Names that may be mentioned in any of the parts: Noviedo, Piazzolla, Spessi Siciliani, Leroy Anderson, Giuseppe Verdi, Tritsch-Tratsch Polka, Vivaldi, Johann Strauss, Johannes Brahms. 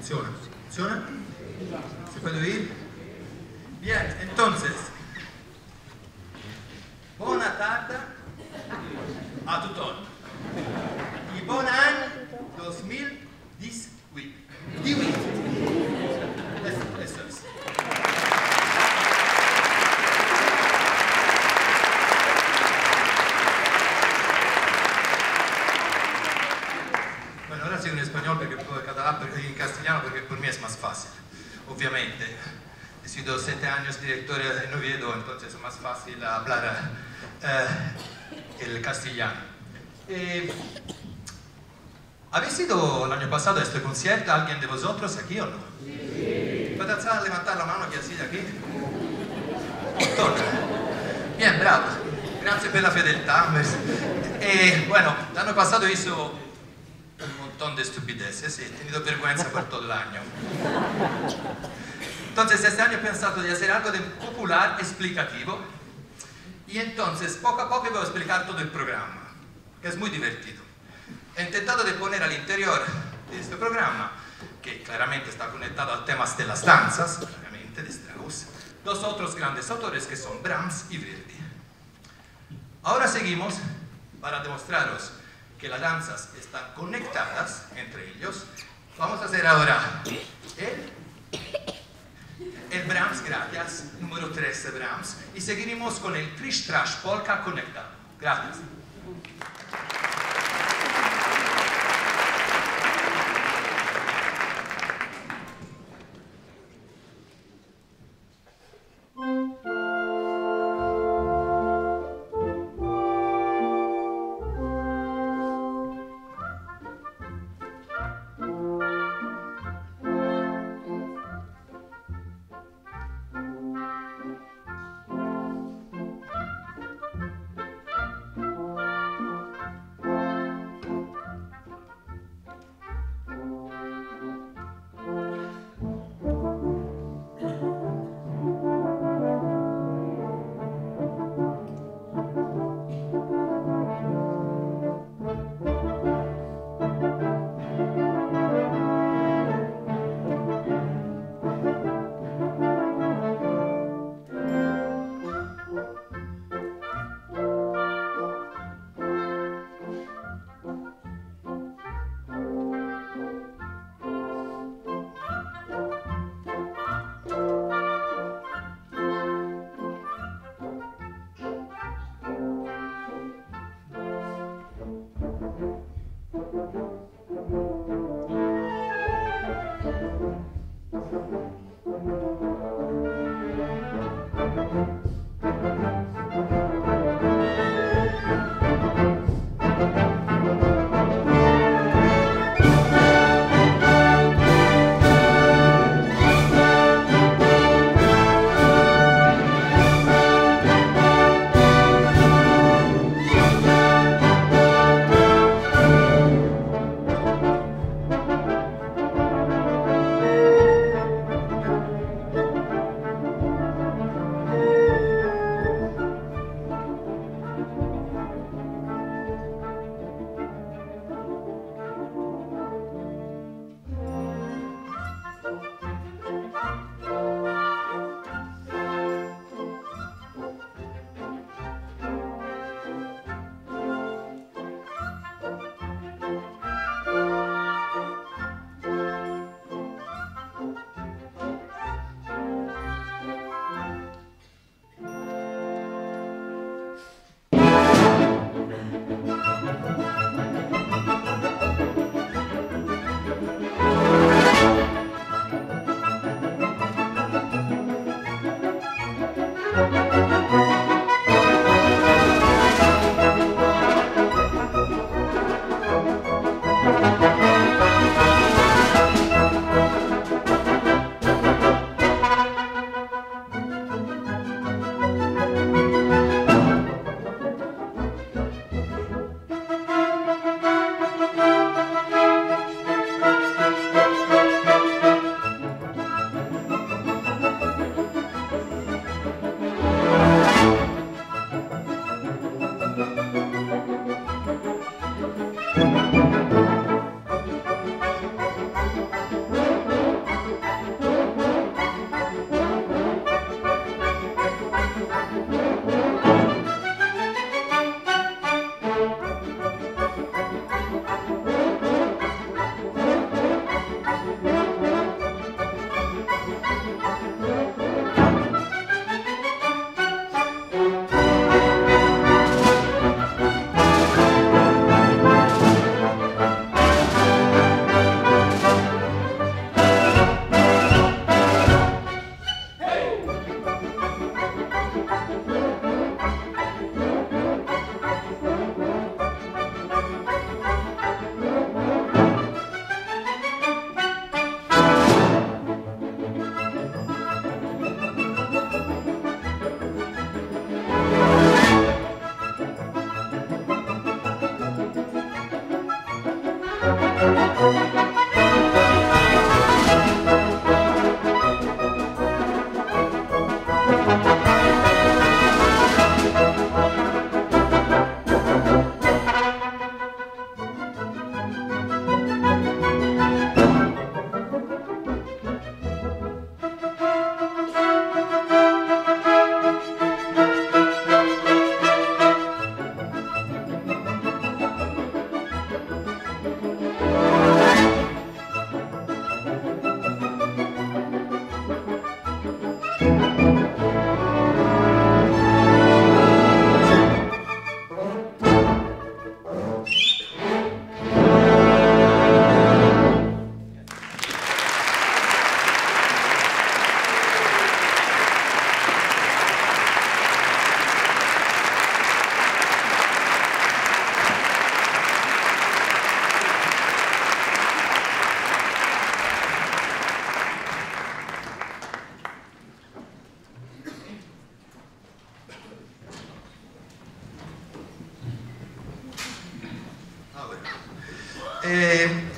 Funciona. ¿Funciona? ¿Se puede oír? Bien, entonces, buona tarde a todos y buen año 2018. Eso es. Bueno, ahora sigo en español porque puedo catalán, pero en castellano porque por mí es más fácil, obviamente. He sido 7 años director en Noviedo, entonces es más fácil hablar el castellano. ¿Habéis ido el año pasado a este concierto? ¿Alguien de vosotros aquí o no? Sí. ¿Puedes alzar, levantar la mano que así de aquí? Bien, bravo. Gracias por la fidelidad. Bueno, el año pasado hice un montón de estupideces y he tenido vergüenza por todo el año. Entonces este año he pensado de hacer algo de popular explicativo y entonces poco a poco voy a explicar todo el programa, que es muy divertido. He intentado de poner al interior de este programa, que claramente está conectado a temas de las danzas, claramente de Strauss, 2 otros grandes autores que son Brahms y Verdi. Ahora seguimos para demostraros que las danzas están conectadas entre ellos. Vamos a hacer ahora el Brahms, gracias, número 13 Brahms, y seguiremos con el Tritsch-Tratsch Polka conectado. Gracias.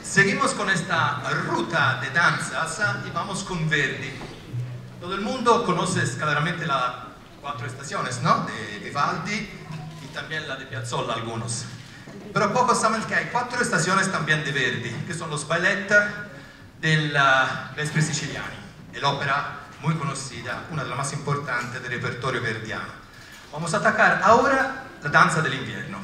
Seguimos con esta ruta de danzas y vamos con Verdi. Todo el mundo conoce claramente las cuatro estaciones, ¿no? De Vivaldi y también la de Piazzolla algunos. Pero pocos saben que hay cuatro estaciones también de Verdi, que son los ballet del Spessi Siciliani, el ópera muy conocida, una de las más importantes del repertorio verdiano. Vamos a atacar ahora la danza del invierno.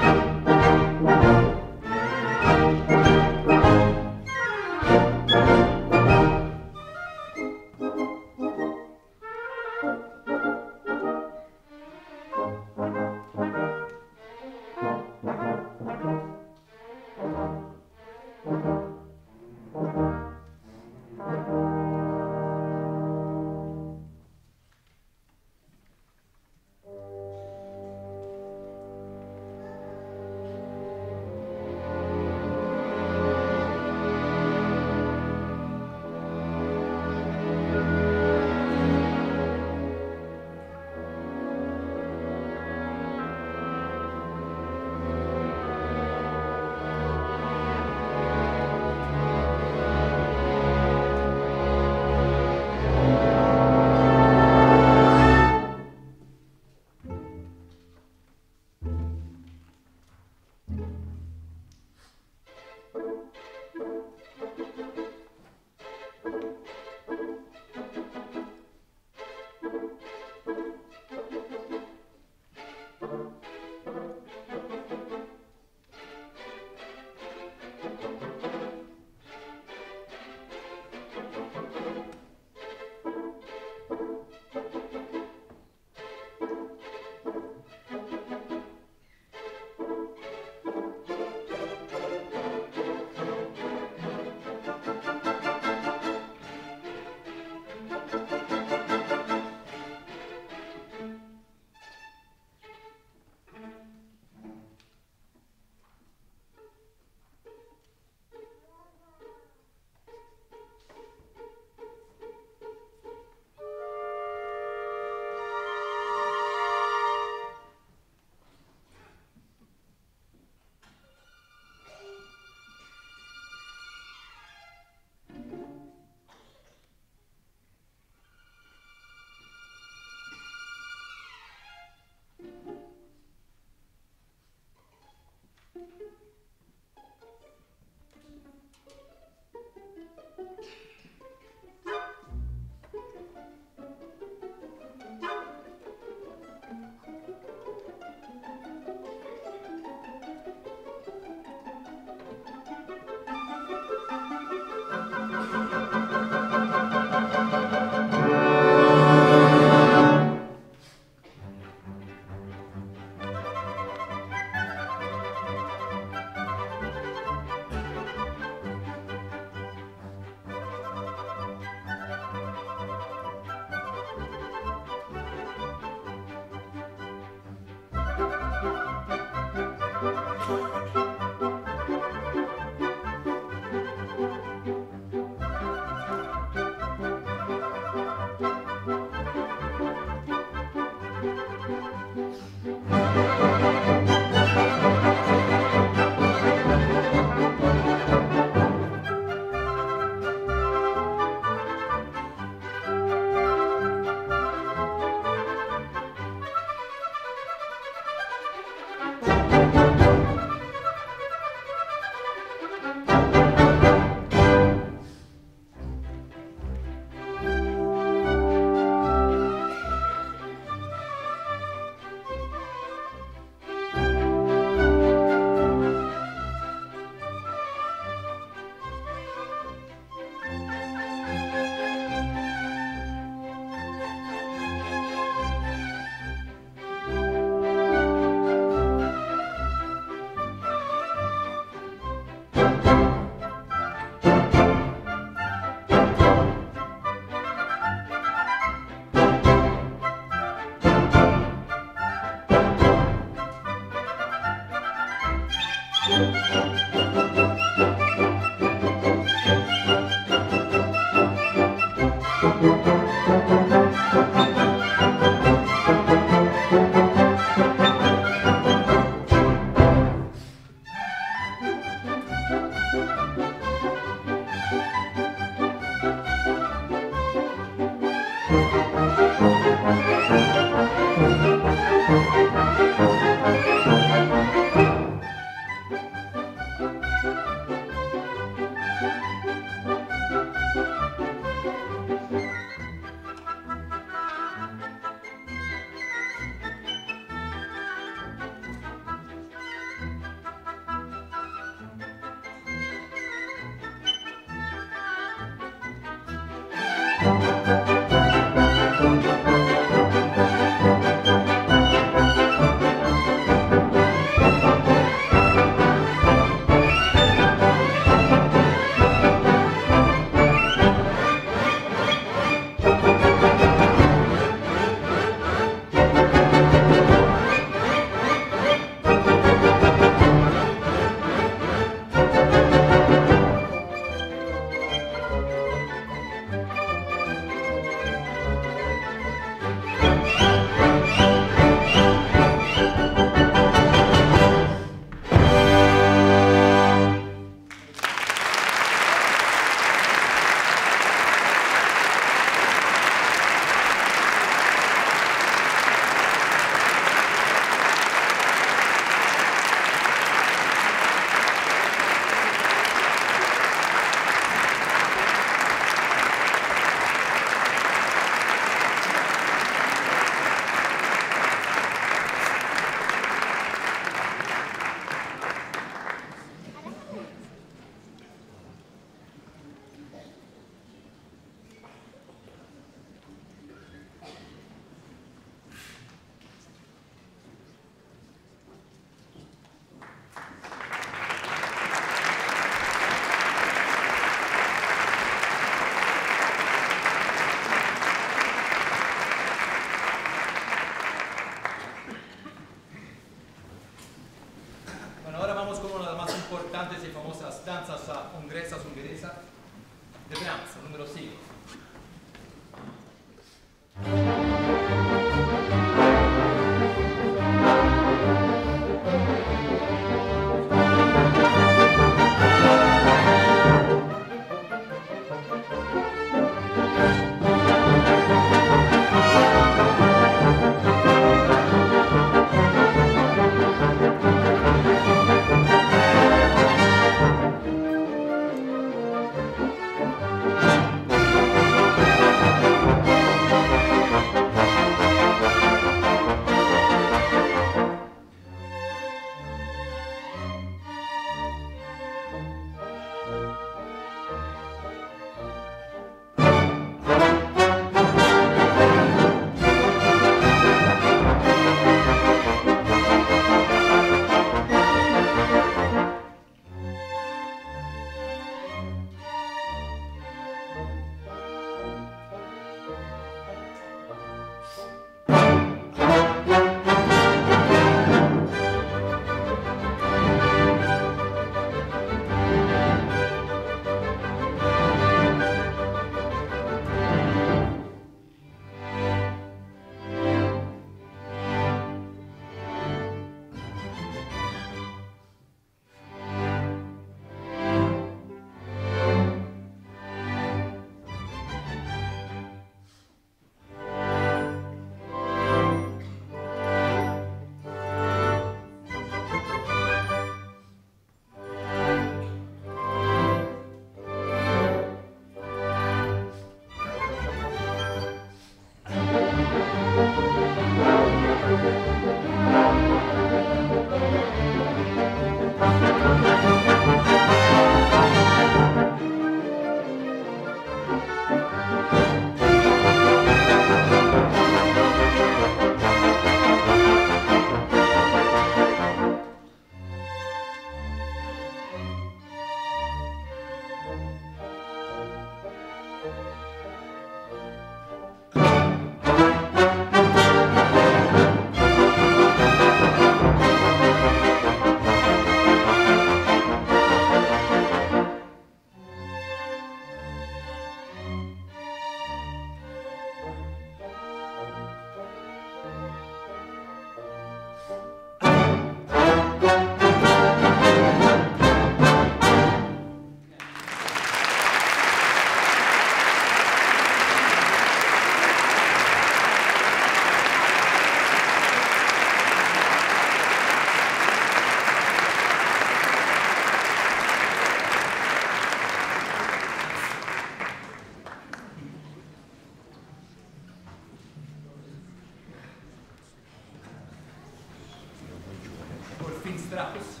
Strauss.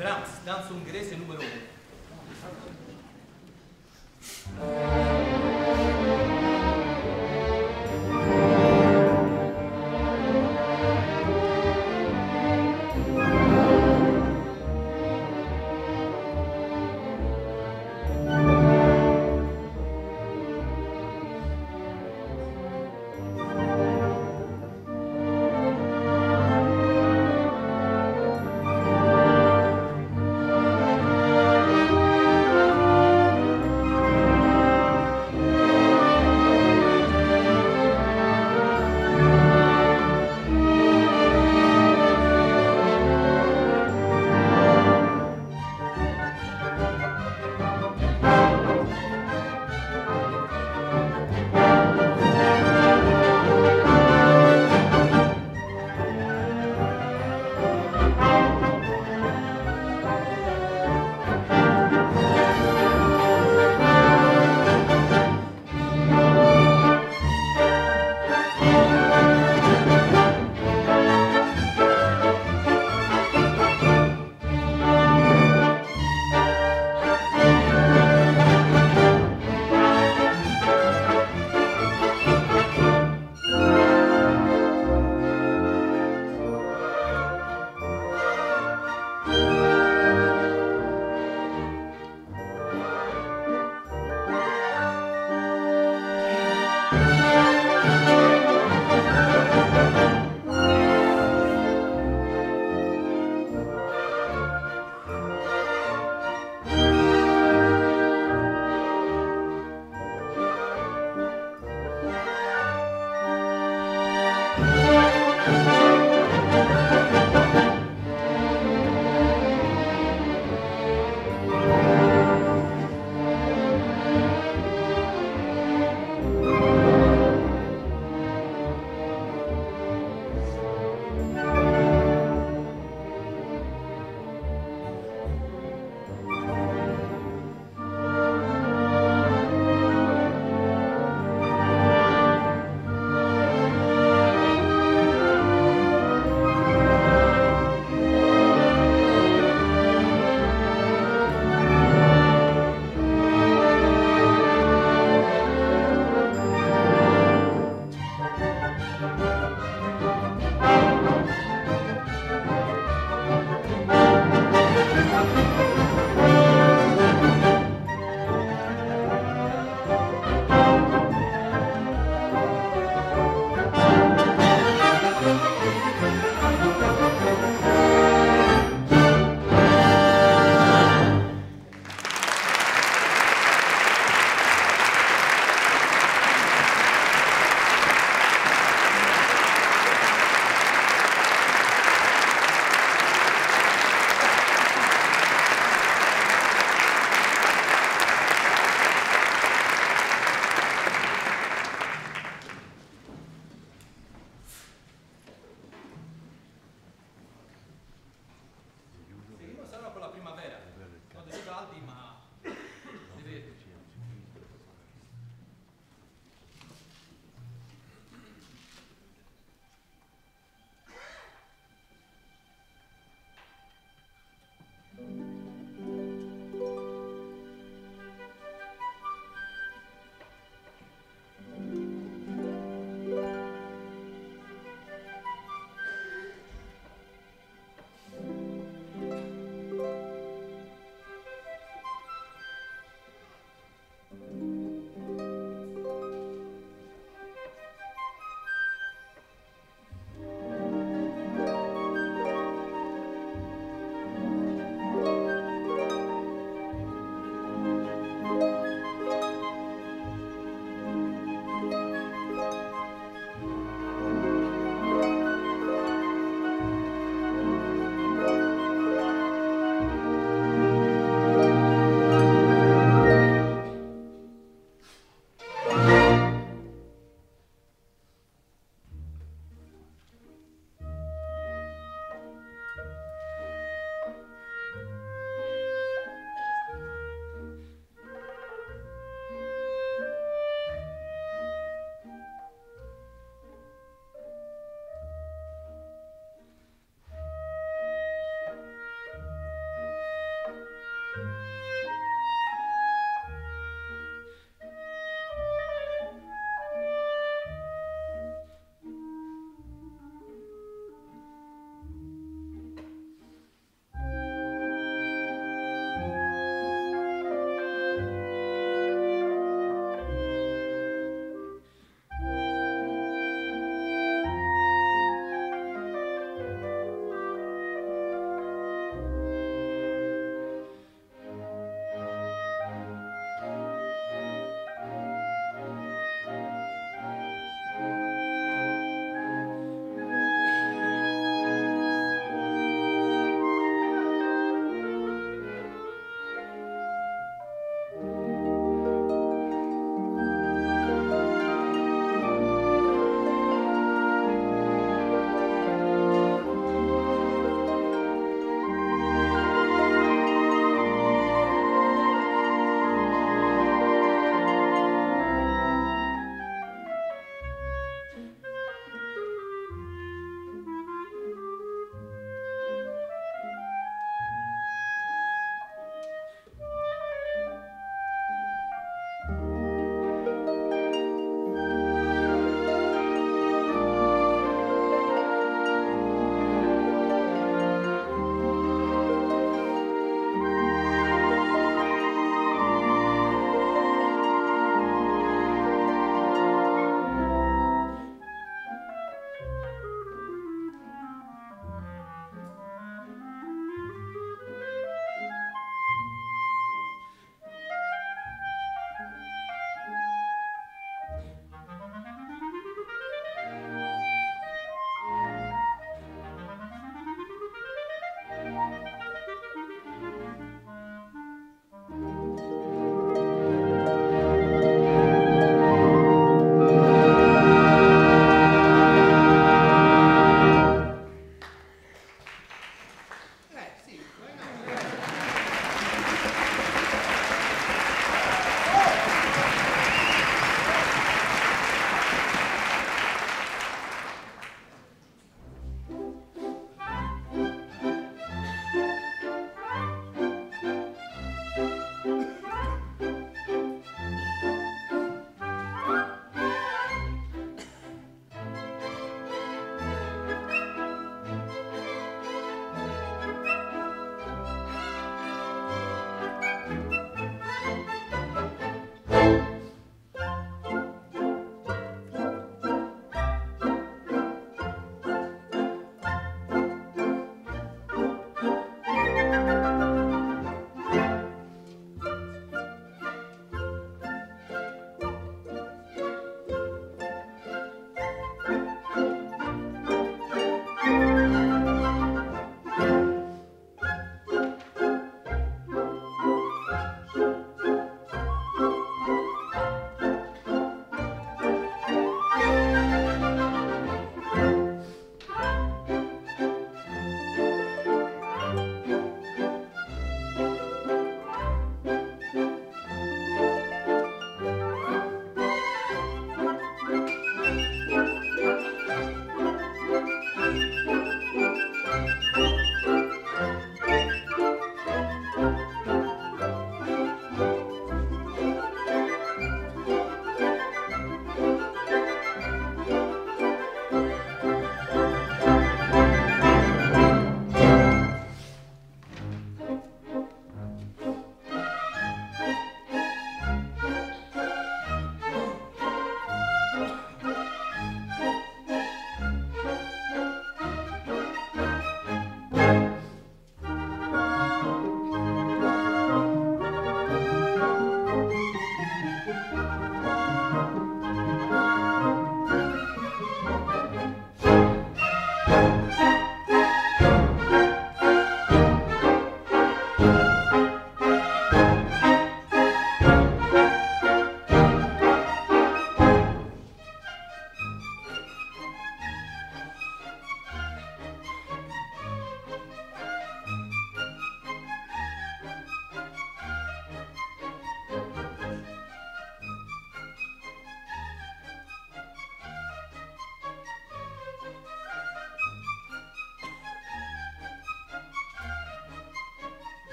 Brahms, danza ungherese numero 1.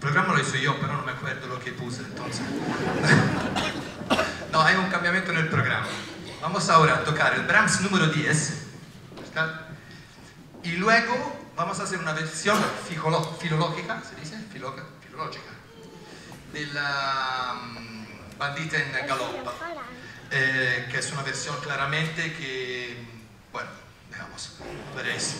Programma lo hice yo, pero no me acuerdo lo que puse, entonces. No, hay un cambiamiento en el programa. Vamos ahora a tocar el Brahms número 10, ¿verdad? Y luego vamos a hacer una versión filológica, ¿se dice? Filológica, de la Bandita en Galoppa, que es una versión claramente que, bueno, dejamos, veréis.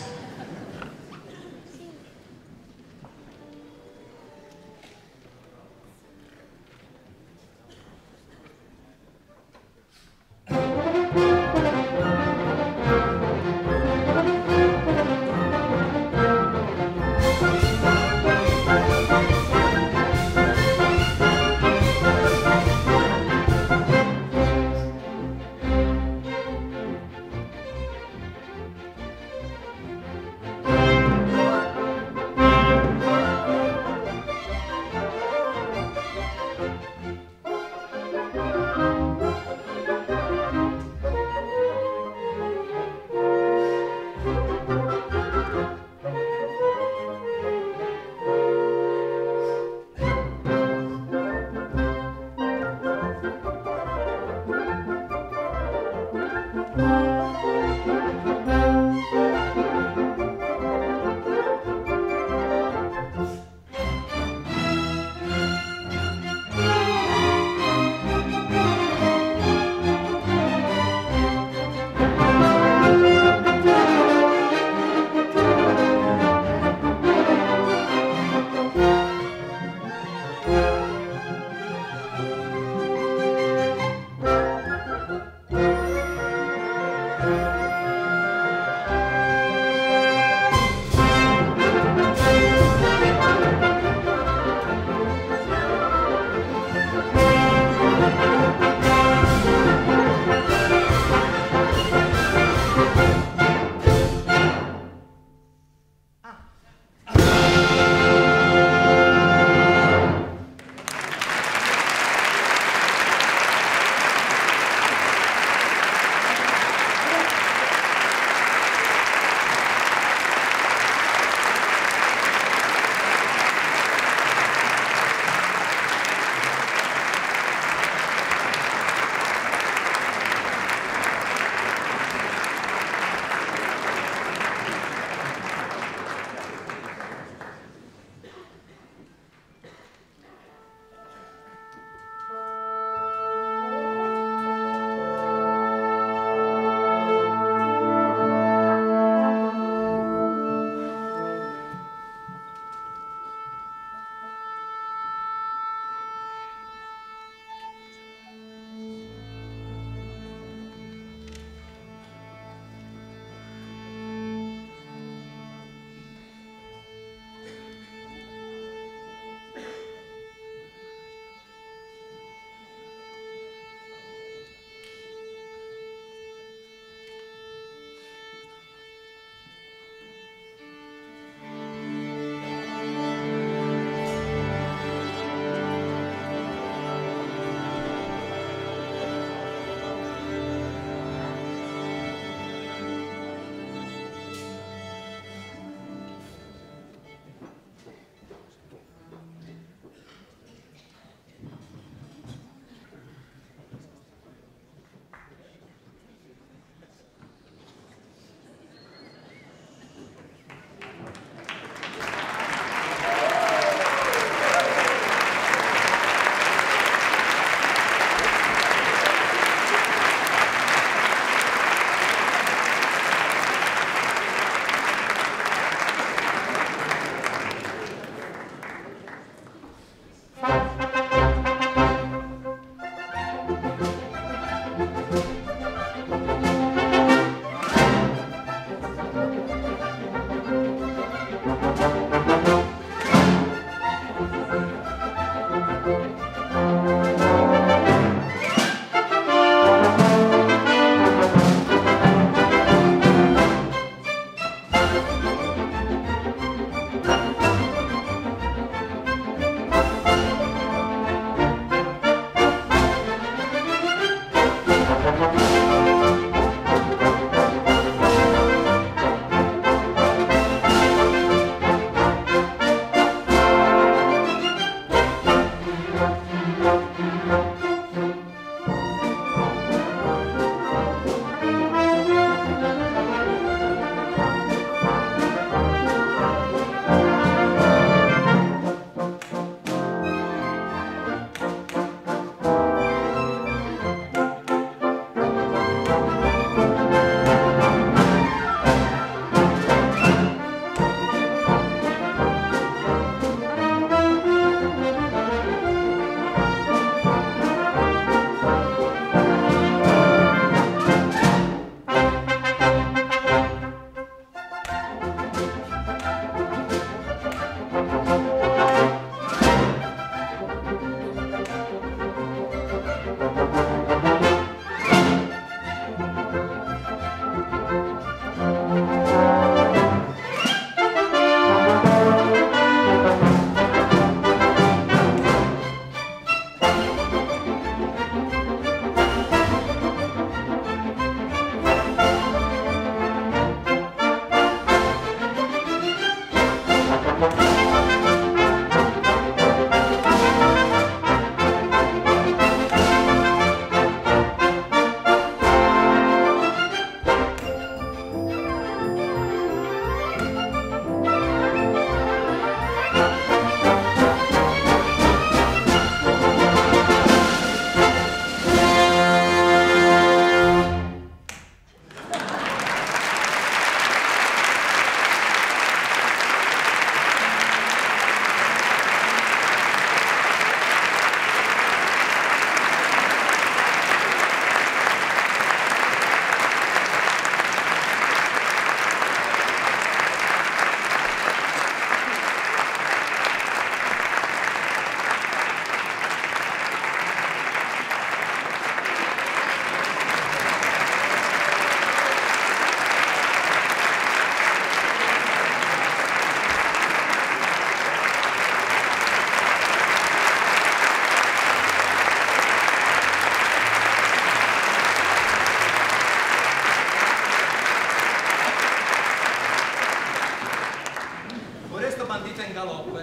bandita in galoppo,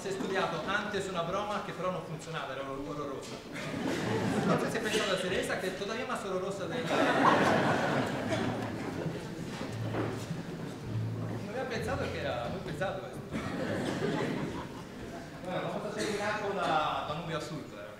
si è studiato antes una broma che però non funzionava, era horrorosa. Poi si è pensato a Teresa che todavía más horrorosa del... Non aveva pensato che era molto pesato questo. Era una cosa seminata da un nuvio assurdo, veramente.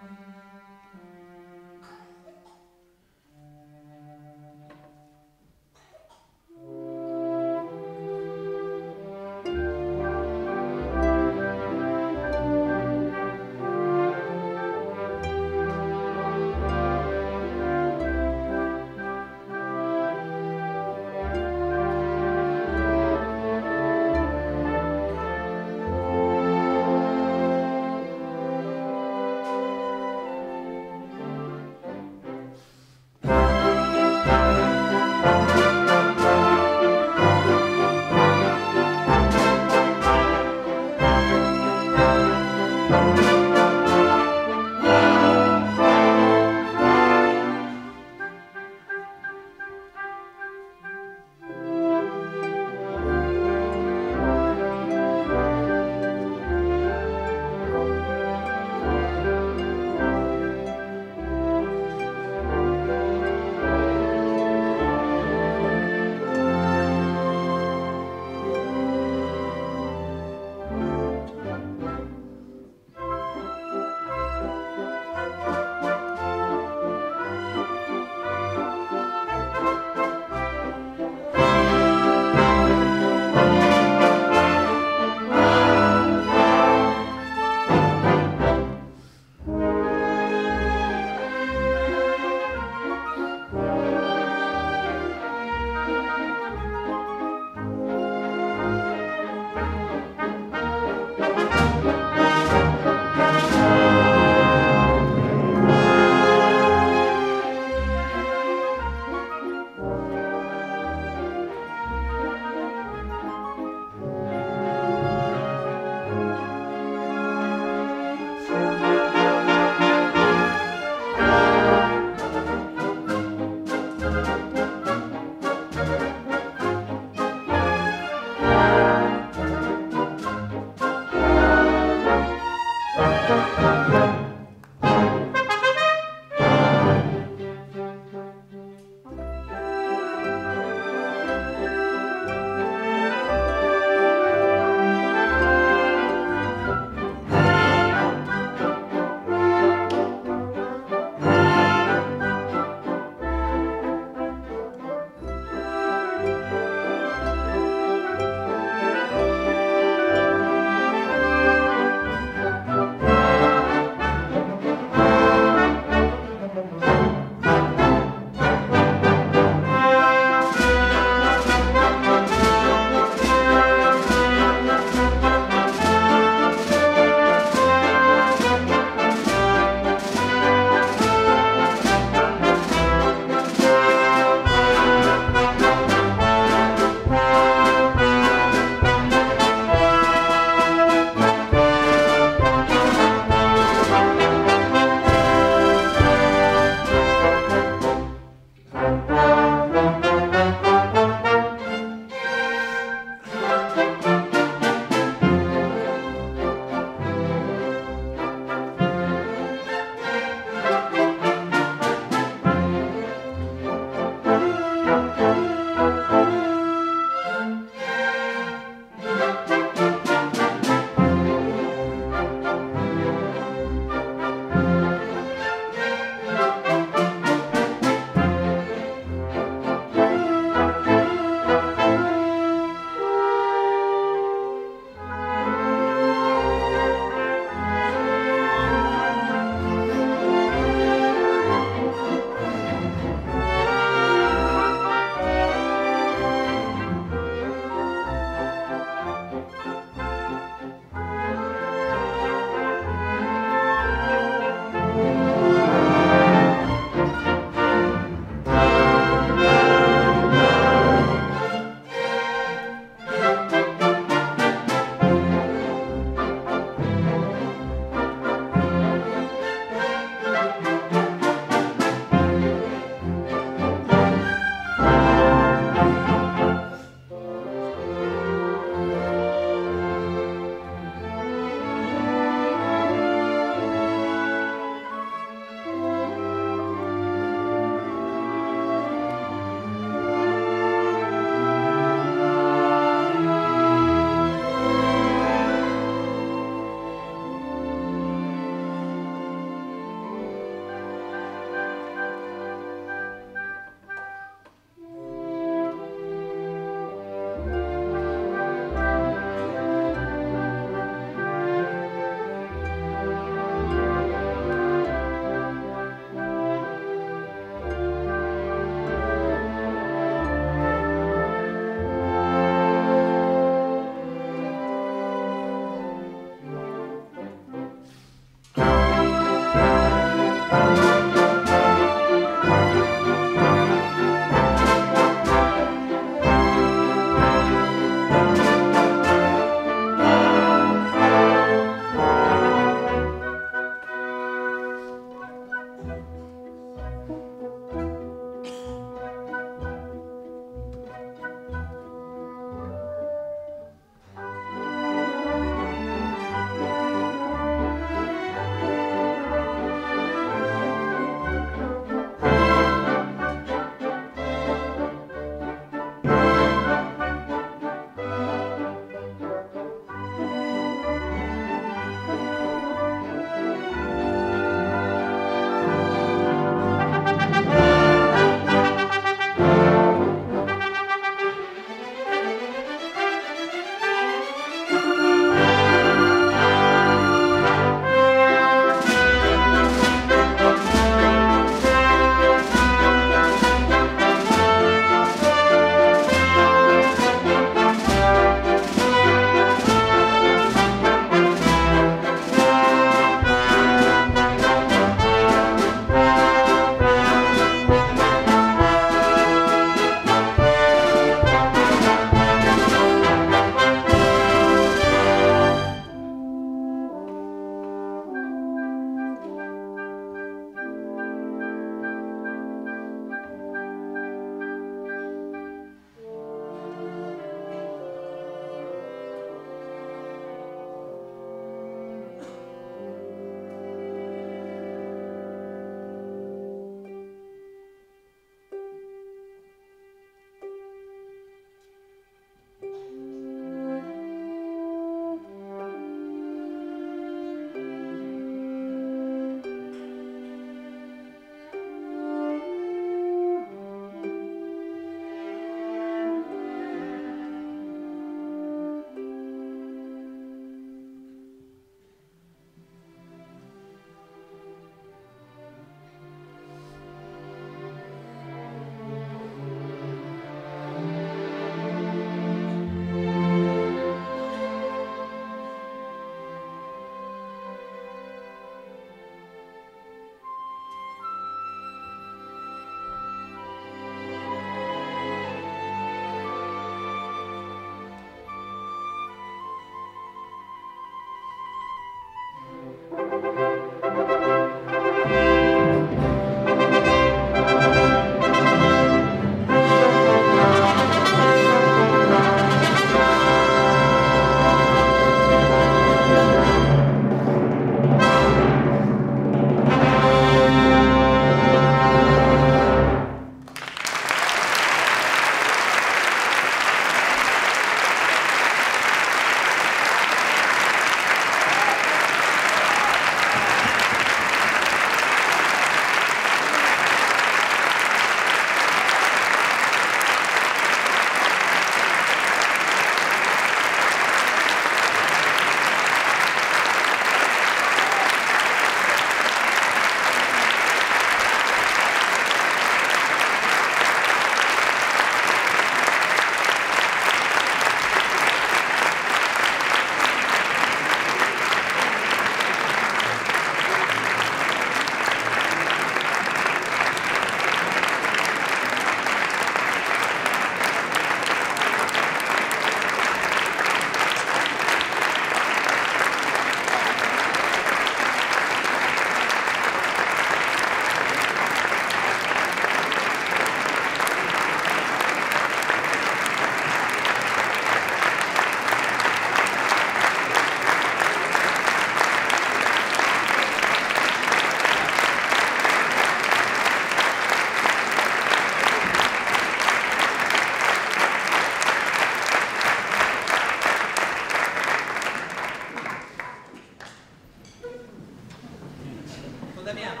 Damiano.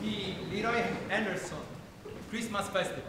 The Leroy Anderson Christmas Festival.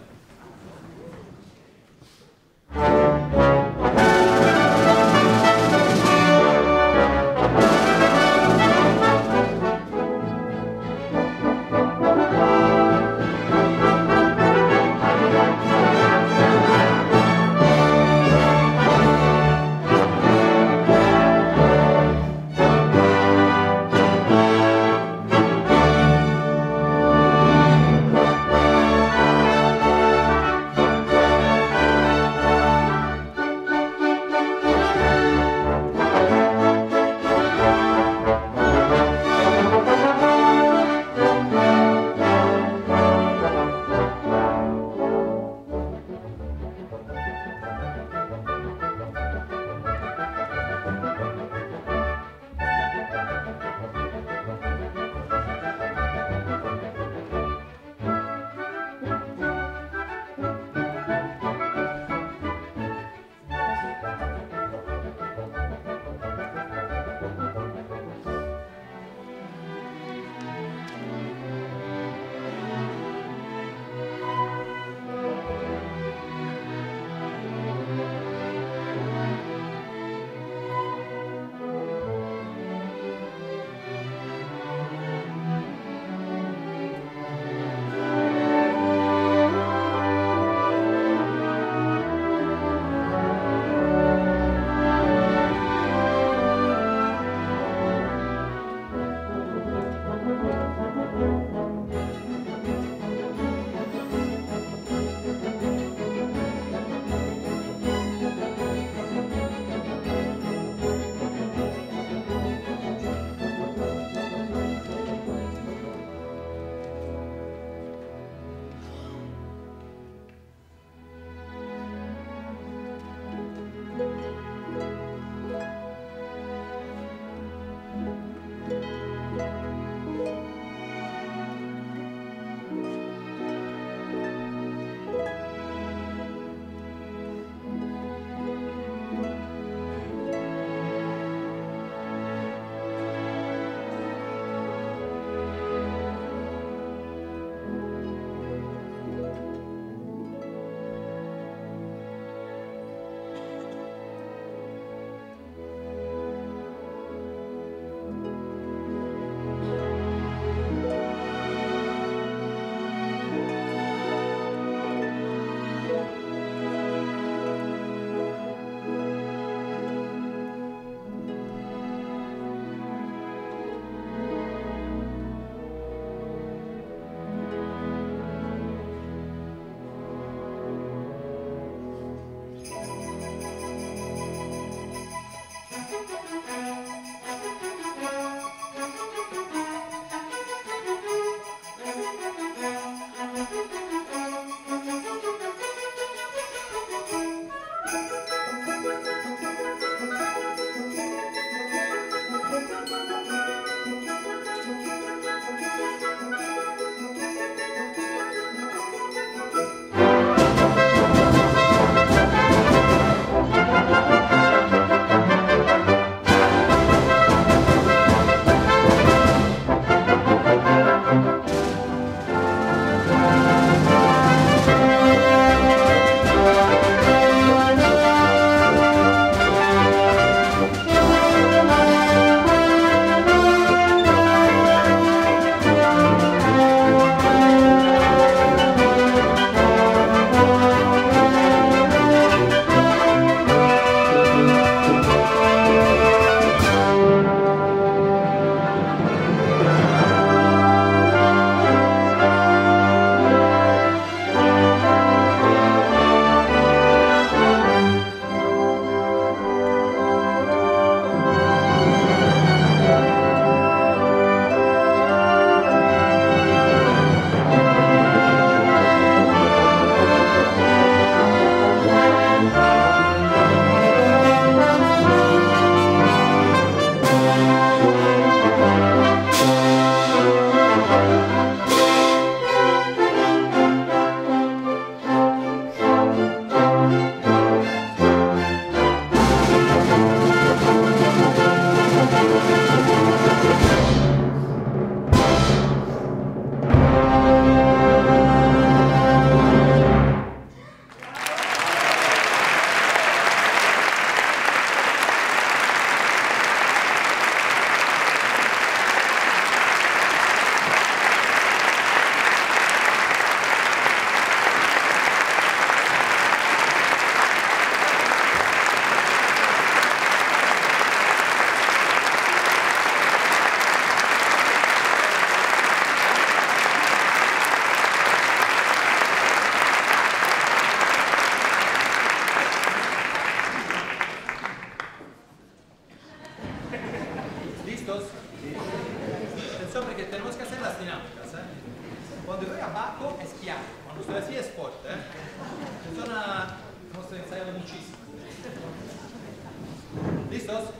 Hristos,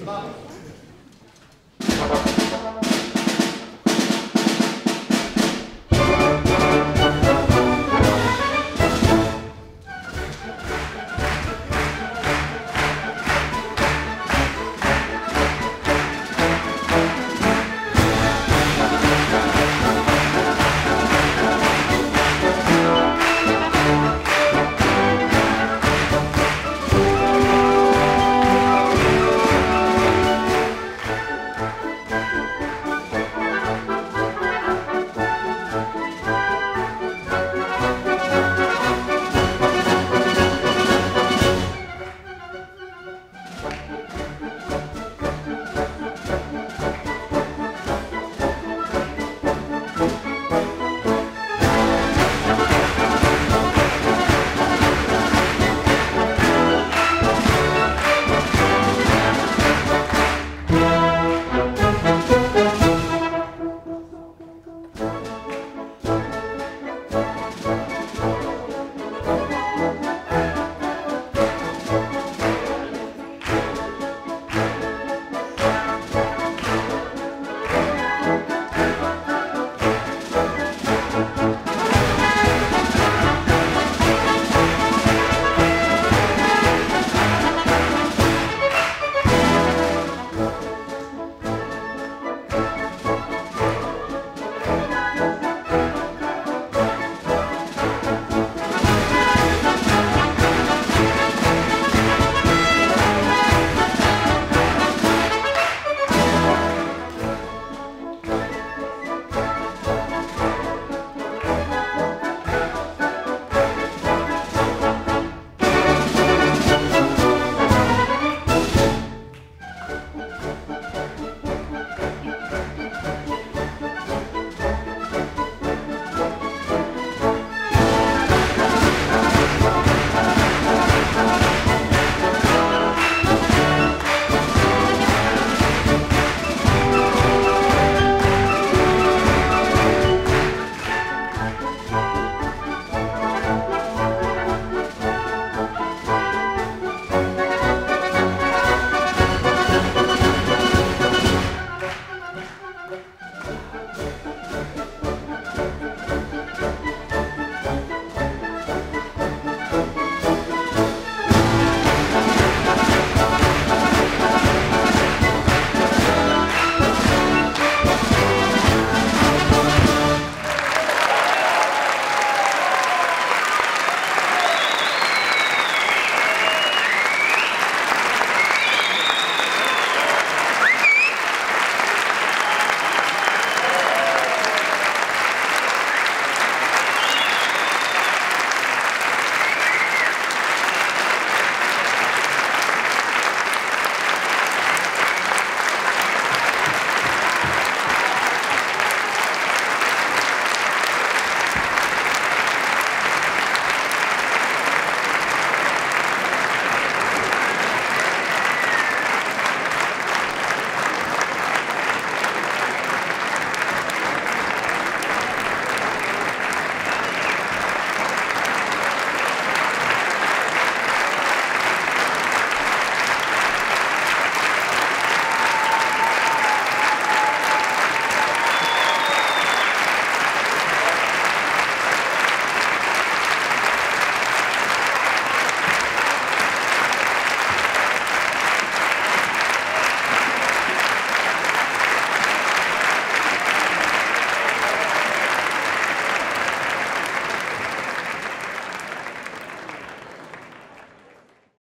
slavă!